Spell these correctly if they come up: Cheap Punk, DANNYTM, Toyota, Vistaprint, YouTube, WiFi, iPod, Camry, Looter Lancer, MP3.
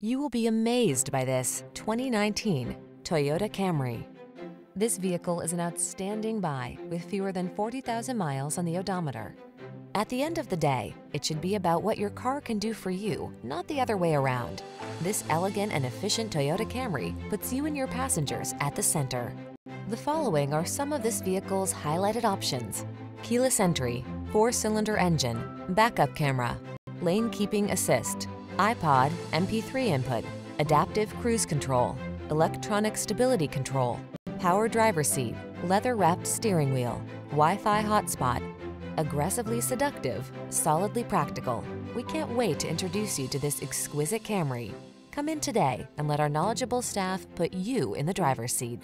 You will be amazed by this 2019 Toyota Camry. This vehicle is an outstanding buy with fewer than 40,000 miles on the odometer. At the end of the day, it should be about what your car can do for you, not the other way around. This elegant and efficient Toyota Camry puts you and your passengers at the center. The following are some of this vehicle's highlighted options: keyless entry, 4-cylinder engine, backup camera, lane keeping assist, iPod, MP3 input, adaptive cruise control, electronic stability control, power driver seat, leather-wrapped steering wheel, Wi-Fi hotspot. Aggressively seductive, solidly practical. We can't wait to introduce you to this exquisite Camry. Come in today and let our knowledgeable staff put you in the driver's seat.